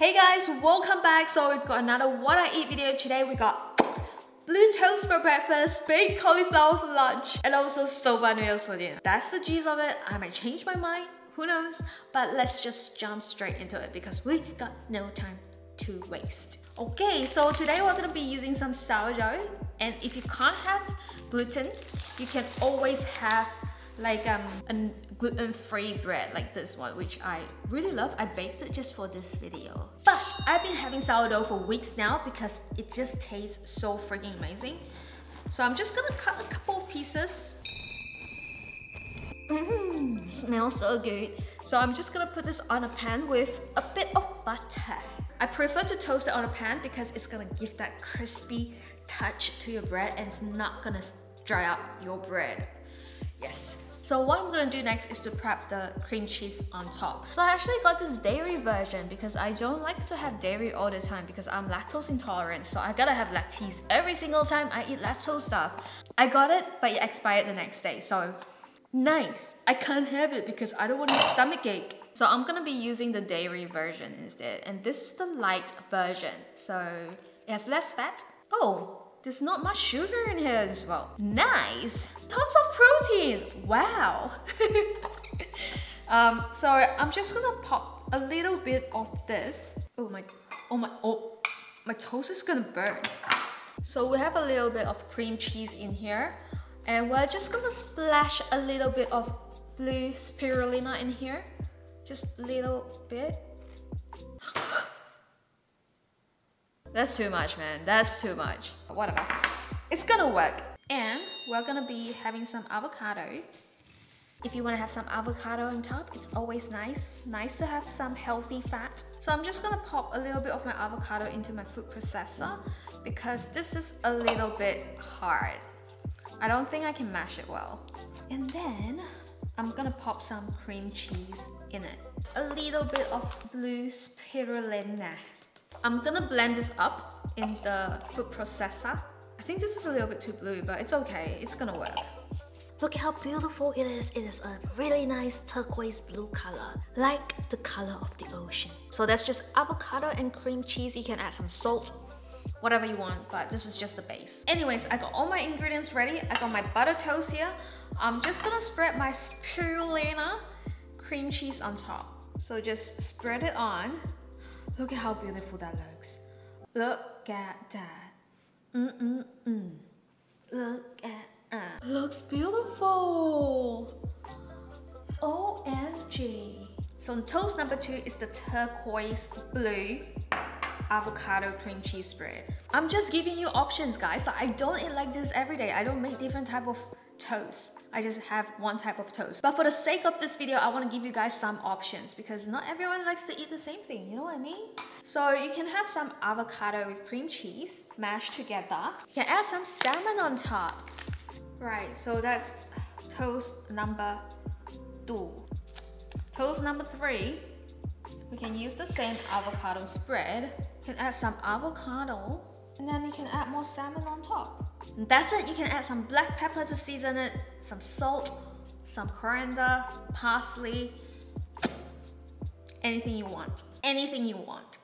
Hey guys, welcome back. So we've got another what I eat video. Today we got blue toast for breakfast, baked cauliflower for lunch, and also soba noodles for dinner. That's the gist of it. I might change my mind, who knows? But let's just jump straight into it because we got no time to waste. Okay, so today we're gonna be using some sourdough, and if you can't have gluten, you can always have like a gluten-free bread like this one, which I really love. I baked it just for this video. But I've been having sourdough for weeks now because it just tastes so freaking amazing. So I'm just gonna cut a couple of pieces. Smells so good. So I'm just gonna put this on a pan with a bit of butter. I prefer to toast it on a pan because it's gonna give that crispy touch to your bread and it's not gonna dry out your bread. Yes. So what I'm gonna do next is to prep the cream cheese on top. So I actually got this dairy version because I don't like to have dairy all the time because I'm lactose intolerant, so I gotta have lactase every single time I eat lactose stuff. I got it, but it expired the next day, so nice. I can't have it because I don't want to stomach ache. So I'm gonna be using the dairy version instead, and this is the light version, so it has less fat. Oh, there's not much sugar in here as well. Nice! Tons of protein! Wow! So I'm just gonna pop a little bit of this. Oh my toast is gonna burn. So we have a little bit of cream cheese in here, and we're just gonna splash a little bit of blue spirulina in here. Just a little bit. That's too much, man. That's too much. But whatever. It's gonna work. And we're gonna be having some avocado. If you wanna have some avocado on top, it's always nice. Nice to have some healthy fat. So I'm just gonna pop a little bit of my avocado into my food processor because this is a little bit hard. I don't think I can mash it well. And then I'm gonna pop some cream cheese in it. A little bit of blue spirulina. I'm gonna blend this up in the food processor. I think this is a little bit too blue, but it's okay. It's gonna work. Look at how beautiful it is. It is a really nice turquoise blue color, like the color of the ocean. So that's just avocado and cream cheese. You can add some salt, whatever you want, but this is just the base. Anyways, I got all my ingredients ready. I got my butter toast here. I'm just gonna spread my spirulina cream cheese on top. So just spread it on. Look at how beautiful that looks. Look at that. Look at that. Looks beautiful. OMG. So toast number 2 is the turquoise blue avocado cream cheese spread. I'm just giving you options, guys. I don't eat like this every day. I don't make different type of toast. I just have one type of toast. But for the sake of this video, I want to give you guys some options because not everyone likes to eat the same thing, you know what I mean? So you can have some avocado with cream cheese mashed together. You can add some salmon on top. Right, so that's toast number 2. Toast number 3, we can use the same avocado spread. You can add some avocado and then you can add more salmon on top. And that's it. You can add some black pepper to season it, some salt, some coriander, parsley, anything you want. Anything you want.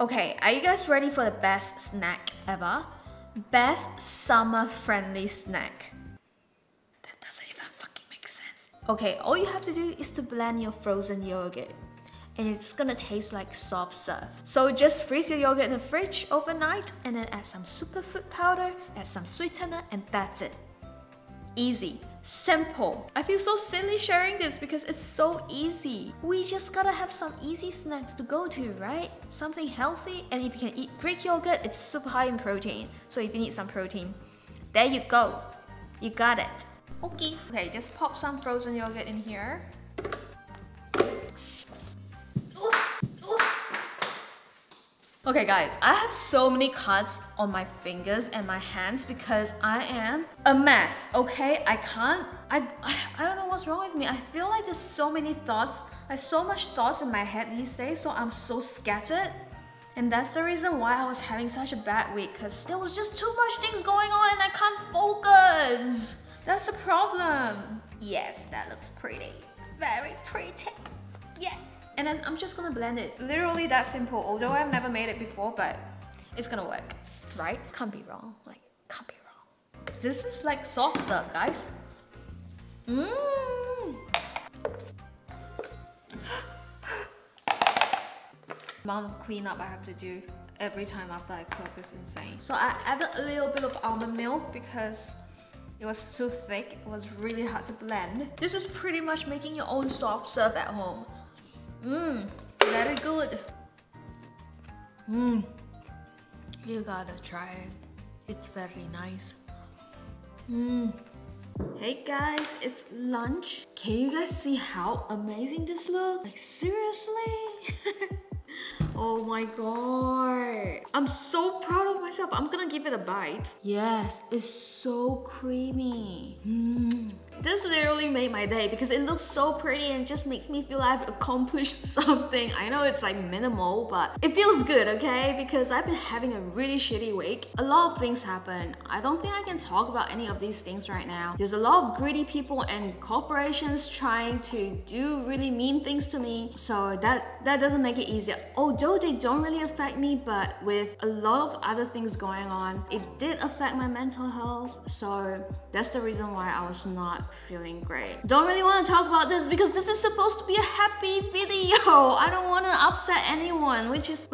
Okay, are you guys ready for the best snack ever? Best summer-friendly snack. That doesn't even fucking make sense. Okay, all you have to do is to blend your frozen yogurt, and it's gonna taste like soft serve. So just freeze your yogurt in the fridge overnight and then add some superfood powder, add some sweetener, and that's it. Easy, simple. I feel so silly sharing this because it's so easy. We just gotta have some easy snacks to go to, right? Something healthy, and if you can eat Greek yogurt, it's super high in protein. So if you need some protein, there you go. You got it. Okay, just pop some frozen yogurt in here. Okay guys, I have so many cuts on my fingers and my hands because I am a mess, okay? I don't know what's wrong with me. I feel like there's so many thoughts. There's so much thoughts in my head these days, so I'm so scattered. And that's the reason why I was having such a bad week because there was just too much things going on and I can't focus. That's the problem. Yes, that looks pretty. Very pretty. Yes. And then I'm just gonna blend it. Literally that simple, although I've never made it before, but it's gonna work, right? Can't be wrong, like, can't be wrong. This is like soft serve, guys. Mmm. Amount of cleanup I have to do every time after I cook is insane. So I added a little bit of almond milk because it was too thick, it was really hard to blend. This is pretty much making your own soft serve at home. Mmm, very good. Mmm, you gotta try it. It's very nice. Mmm. Hey guys, it's lunch. Can you guys see how amazing this looks? Like seriously? Oh my god. I'm so proud of myself. I'm gonna give it a bite. Yes, it's so creamy. Mm. This literally made my day because it looks so pretty and just makes me feel I've accomplished something. I know it's like minimal, but it feels good, okay? Because I've been having a really shitty week. A lot of things happen. I don't think I can talk about any of these things right now. There's a lot of greedy people and corporations trying to do really mean things to me. So that doesn't make it easier. Although they don't really affect me, but with a lot of other things going on, it did affect my mental health. So that's the reason why I was not feeling great. Don't really want to talk about this because this is supposed to be a happy video. I don't want to upset anyone, which is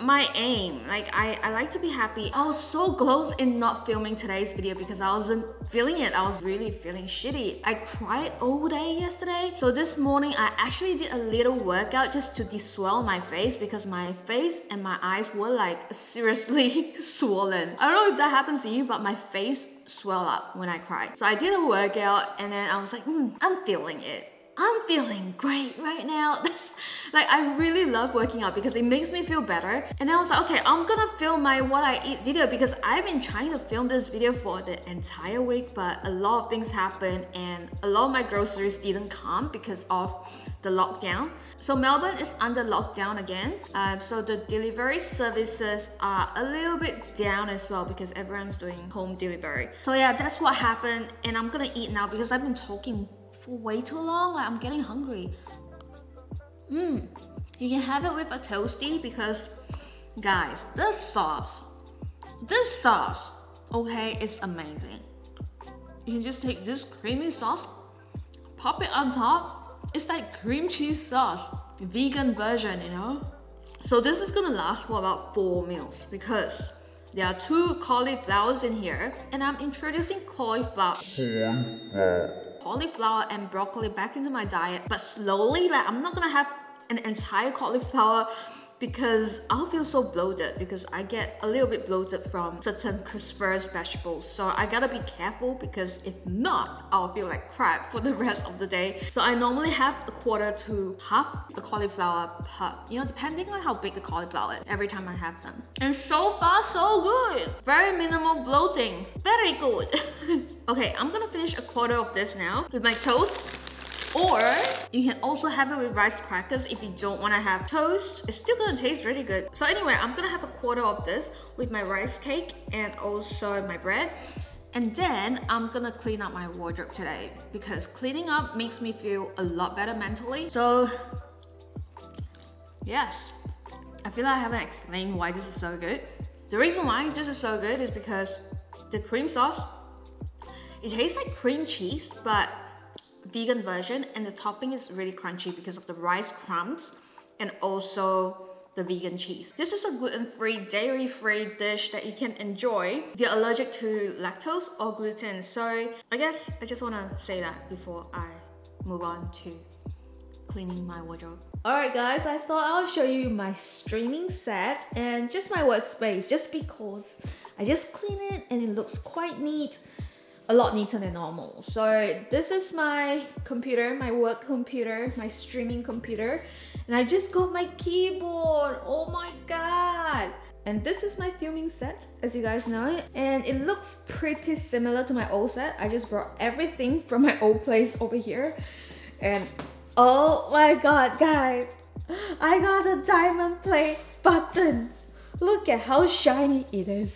my aim. Like I like to be happy. I was so close in not filming today's video because I wasn't feeling it. I was really feeling shitty. I cried all day yesterday. So this morning I actually did a little workout just to de-swell my face because my face and my eyes were like seriously swollen. I don't know if that happens to you, but my face swell up when I cry. So I did a workout and then I was like, I'm feeling it. I'm feeling great right now. That's like, I really love working out because it makes me feel better. And I was like, okay, I'm gonna film my what I eat video because I've been trying to film this video for the entire week, but a lot of things happened and a lot of my groceries didn't come because of the lockdown. So Melbourne is under lockdown again. So the delivery services are a little bit down as well because everyone's doing home delivery. So yeah, that's what happened. And I'm gonna eat now because I've been talking way too long, like I'm getting hungry. You can have it with a toasty because guys, this sauce, okay, it's amazing. You can just take this creamy sauce, pop it on top. It's like cream cheese sauce, vegan version, you know. So this is gonna last for about 4 meals because there are 2 cauliflowers in here and I'm introducing cauliflower and broccoli back into my diet, but slowly. Like I'm not gonna have an entire cauliflower because I'll feel so bloated because I get a little bit bloated from certain cruciferous vegetables. So I gotta be careful because if not, I'll feel like crap for the rest of the day. So I normally have 1/4 to half the cauliflower per, you know, depending on how big the cauliflower is every time I have them. And so far, so good. Very minimal bloating. Very good. Okay, I'm gonna finish 1/4 of this now with my toast. Or you can also have it with rice crackers if you don't want to have toast. It's still gonna taste really good. So anyway, I'm gonna have 1/4 of this with my rice cake and also my bread. And then I'm gonna clean up my wardrobe today because cleaning up makes me feel a lot better mentally. So yes, I feel like I haven't explained why this is so good. The reason why this is so good is because the cream sauce, it tastes like cream cheese, but vegan version, and the topping is really crunchy because of the rice crumbs and also the vegan cheese. This is a gluten-free, dairy-free dish that you can enjoy if you're allergic to lactose or gluten. So I guess I just want to say that before I move on to cleaning my wardrobe. Alright guys, I thought I'll show you my streaming set and just my workspace just because I just clean it and it looks quite neat. A lot neater than normal. So this is my computer, my work computer, my streaming computer, and I just got my keyboard. Oh my god. And this is my filming set, as you guys know, and it looks pretty similar to my old set. I just brought everything from my old place over here. And oh my god guys, I got a Diamond Play Button. Look at how shiny it is.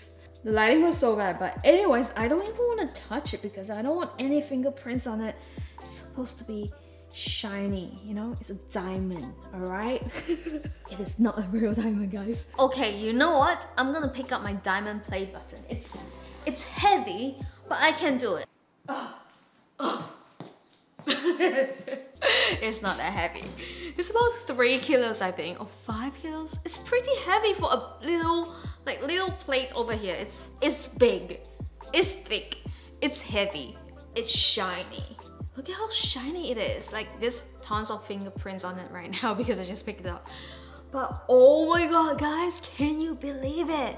The lighting was so bad, but anyways, I don't even want to touch it because I don't want any fingerprints on it. It's supposed to be shiny, you know? It's a diamond, all right? It is not a real diamond, guys. Okay, you know what? I'm gonna pick up my Diamond Play Button. It's heavy, but I can do it. Oh. It's not that heavy. It's about 3 kilos, I think, or 5 kilos. It's pretty heavy for a little, like, little plate over here. It's big, it's thick, it's heavy, it's shiny. Look at how shiny it is. Like, there's tons of fingerprints on it right now because I just picked it up. But oh my god, guys, can you believe it?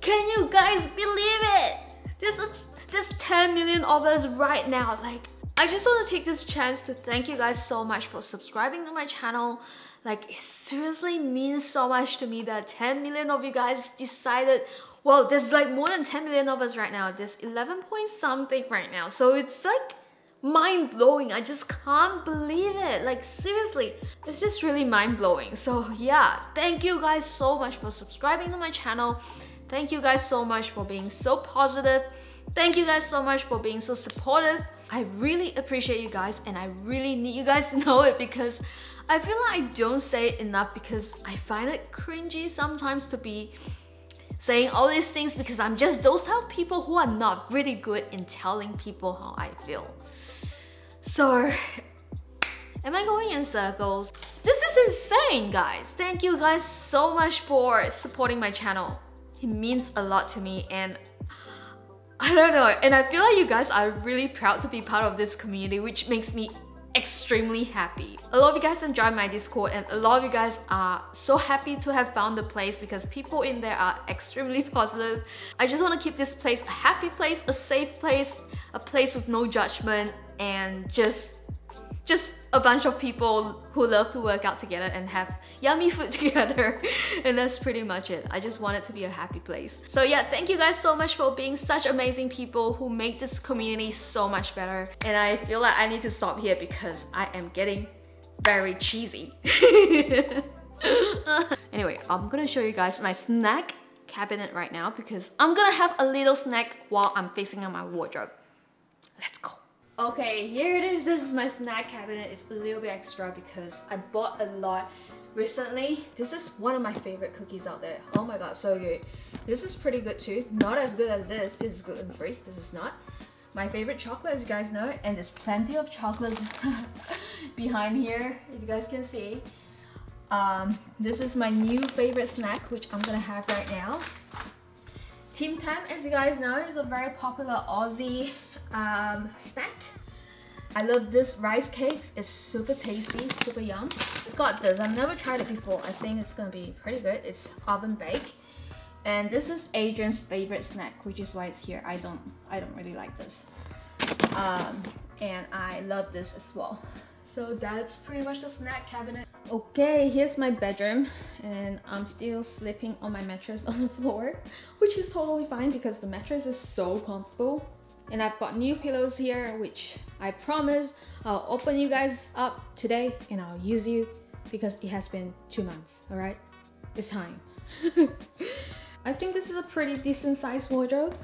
Can you guys believe it? There's 10 million of us right now. Like, I just want to take this chance to thank you guys so much for subscribing to my channel. Like, it seriously means so much to me that 10 million of you guys decided. Well, there's like more than 10 million of us right now. There's 11 point something right now. So it's like mind-blowing. I just can't believe it. Like, seriously, it's just really mind-blowing. So yeah, thank you guys so much for subscribing to my channel. Thank you guys so much for being so positive. Thank you guys so much for being so supportive. I really appreciate you guys, and I really need you guys to know it because I feel like I don't say it enough, because I find it cringy sometimes to be saying all these things, because I'm just those type of people who are not really good in telling people how I feel. So, am I going in circles? This is insane, guys. Thank you guys so much for supporting my channel. It means a lot to me, and I don't know, and I feel like you guys are really proud to be part of this community, which makes me extremely happy. A lot of you guys enjoy my Discord, and a lot of you guys are so happy to have found the place because people in there are extremely positive. I just want to keep this place a happy place, a safe place, a place with no judgment, and just a bunch of people who love to work out together and have yummy food together. And that's pretty much it. I just want it to be a happy place. So yeah, thank you guys so much for being such amazing people who make this community so much better. And I feel like I need to stop here because I am getting very cheesy. Anyway, I'm gonna show you guys my snack cabinet right now because I'm gonna have a little snack while I'm facing on my wardrobe. Let's go. Okay, here it is. This is my snack cabinet. It's a little bit extra because I bought a lot recently. This is one of my favorite cookies out there. Oh my god, so good. This is pretty good too. Not as good as this. This is gluten-free. This is not. My favorite chocolate, as you guys know, and there's plenty of chocolates behind here, if you guys can see. This is my new favorite snack, which I'm gonna have right now. Tim Tam, as you guys know, is a very popular Aussie snack. I love this rice cakes. It's super tasty, super yum. It's got this. I've never tried it before. I think it's gonna be pretty good. It's oven baked. And this is Adrian's favorite snack, which is why it's here. I don't really like this. And I love this as well. So that's pretty much the snack cabinet. Okay, here's my bedroom, and I'm still sleeping on my mattress on the floor, which is totally fine because the mattress is so comfortable. And I've got new pillows here, which I promise I'll open you guys up today and I'll use you because it has been 2 months, all right? It's time. I think this is a pretty decent sized wardrobe.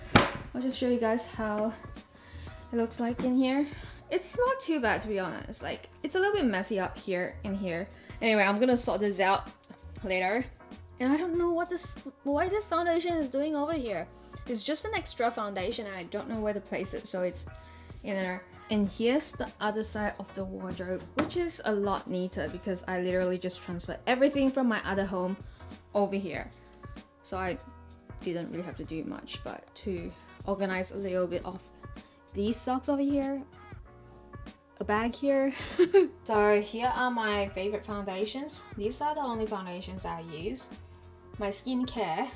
I'll just show you guys how it looks like in here. It's not too bad, to be honest. Like, it's a little bit messy up here and here. Anyway, I'm gonna sort this out later. And I don't know why this foundation is doing over here. It's just an extra foundation and I don't know where to place it, so it's in there. And here's the other side of the wardrobe, which is a lot neater because I literally just transferred everything from my other home over here. So I didn't really have to do much, but to organize a little bit of these socks over here, a bag here. So here are my favorite foundations. These are the only foundations I use. My skincare,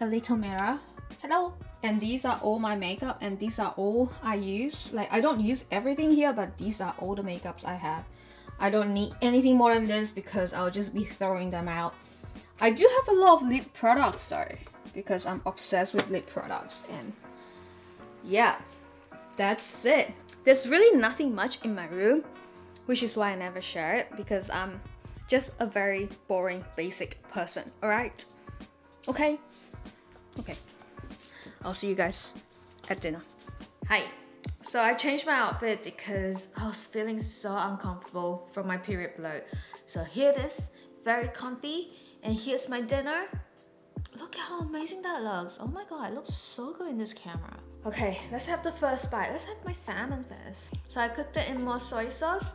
a little mirror, hello. And these are all my makeup, and these are all I use. Like, I don't use everything here, but these are all the makeups I have. I don't need anything more than this because I'll just be throwing them out. I do have a lot of lip products though, because I'm obsessed with lip products. And yeah, that's it. There's really nothing much in my room, which is why I never share it, because I'm just a very boring, basic person, alright? Okay. I'll see you guys at dinner. Hi. So I changed my outfit because I was feeling so uncomfortable from my period blow. So here it is, very comfy, and here's my dinner. Look at how amazing that looks. Oh my god, it looks so good in this camera. Okay, let's have the first bite. Let's have my salmon first. So I cooked it in more soy sauce,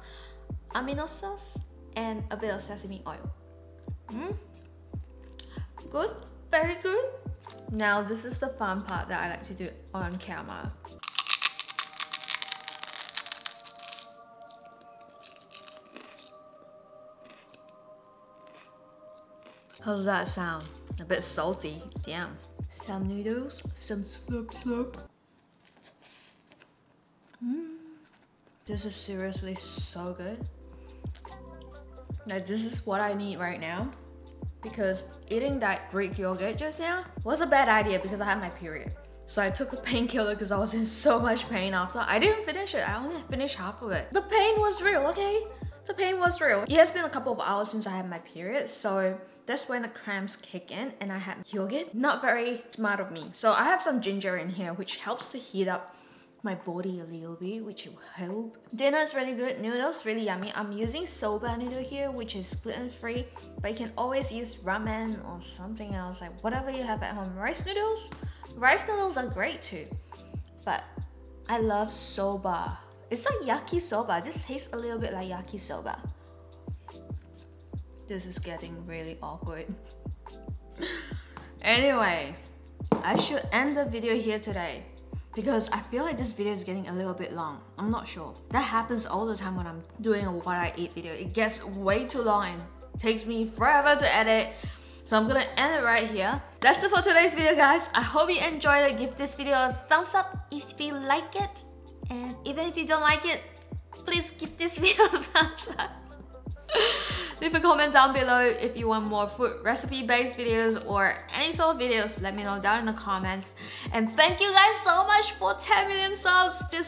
amino sauce, and a bit of sesame oil. Good, very good. Now this is the fun part that I like to do on camera. How's that sound? A bit salty, damn. Some noodles, some slurp. This is seriously so good. Like, this is what I need right now, because eating that Greek yogurt just now was a bad idea because I had my period. So I took a painkiller because I was in so much pain after. I didn't finish it, I only finished half of it. The pain was real, okay? The pain was real. It has been a couple of hours since I had my period, so that's when the cramps kick in and I had yogurt. Not very smart of me. So I have some ginger in here, which helps to heat up my body a little bit, which will help. Dinner is really good, noodles really yummy. I'm using soba noodle here, which is gluten-free, but you can always use ramen or something else, like whatever you have at home. Rice noodles are great too, but I love soba. It's like yakisoba. This tastes a little bit like yakisoba. This is getting really awkward. Anyway, I should end the video here today, because I feel like this video is getting a little bit long. I'm not sure. That happens all the time when I'm doing a what I eat video. It gets way too long and takes me forever to edit. So I'm gonna end it right here. That's it for today's video, guys. I hope you enjoyed it. Give this video a thumbs up if you like it. And even if you don't like it, please give this video a thumbs up. Leave a comment down below if you want more food recipe-based videos or any sort of videos. Let me know down in the comments. And thank you guys so much for 10 million subs. There's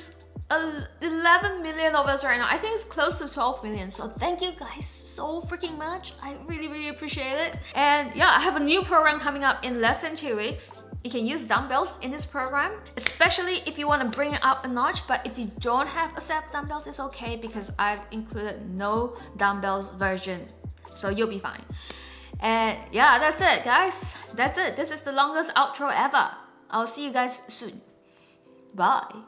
11 million of us right now. I think it's close to 12 million. So thank you guys so freaking much. I really appreciate it. And yeah, I have a new program coming up in less than 2 weeks. You can use dumbbells in this program, especially if you want to bring it up a notch. But if you don't have a set of dumbbells, it's okay, because I've included no dumbbells version, so you'll be fine. And yeah, that's it, guys. That's it. This is the longest outro ever. I'll see you guys soon. Bye.